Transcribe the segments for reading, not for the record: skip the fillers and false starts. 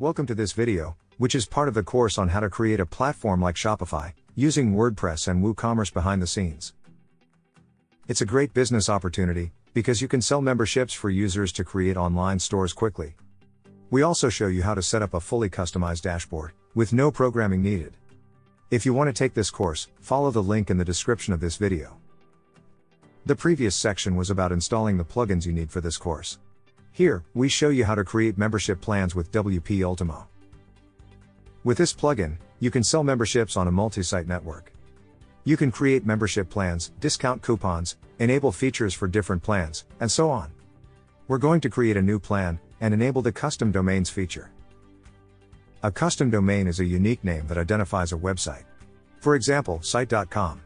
Welcome to this video, which is part of the course on how to create a platform like Shopify, using WordPress and WooCommerce behind the scenes. It's a great business opportunity, because you can sell memberships for users to create online stores quickly. We also show you how to set up a fully customized dashboard, with no programming needed. If you want to take this course, follow the link in the description of this video. The previous section was about installing the plugins you need for this course. Here, we show you how to create membership plans with WP Ultimo. With this plugin, you can sell memberships on a multi-site network. You can create membership plans, discount coupons, enable features for different plans, and so on. We're going to create a new plan, and enable the custom domains feature. A custom domain is a unique name that identifies a website. For example, site.com.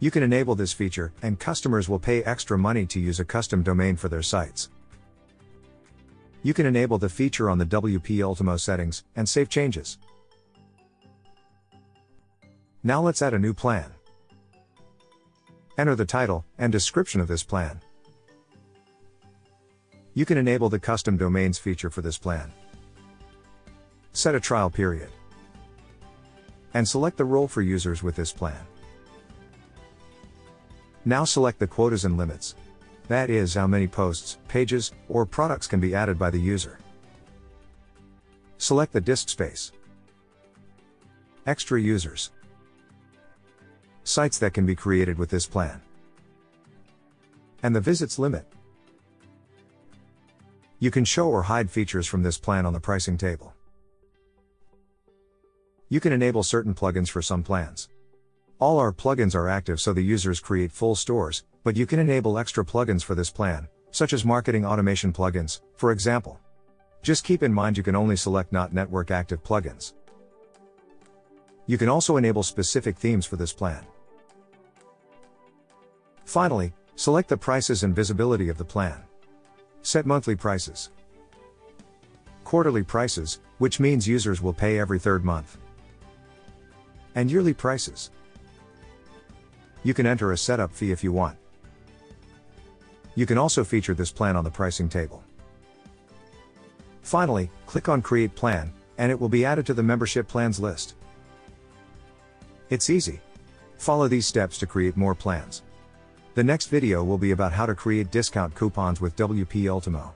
You can enable this feature, and customers will pay extra money to use a custom domain for their sites. You can enable the feature on the WP Ultimo settings, and save changes. Now let's add a new plan. Enter the title, and description of this plan. You can enable the custom domains feature for this plan. Set a trial period. And select the role for users with this plan. Now select the quotas and limits. That is how many posts, pages, or products can be added by the user. Select the disk space. Extra users. Sites that can be created with this plan. And the visits limit. You can show or hide features from this plan on the pricing table. You can enable certain plugins for some plans. All our plugins are active so the users create full stores, but you can enable extra plugins for this plan, such as marketing automation plugins, for example. Just keep in mind you can only select not network active plugins. You can also enable specific themes for this plan. Finally, select the prices and visibility of the plan. Set monthly prices. Quarterly prices, which means users will pay every third month. And yearly prices. You can enter a setup fee if you want. You can also feature this plan on the pricing table. Finally, click on Create Plan, and it will be added to the membership plans list. It's easy. Follow these steps to create more plans. The next video will be about how to create discount coupons with WP Ultimo.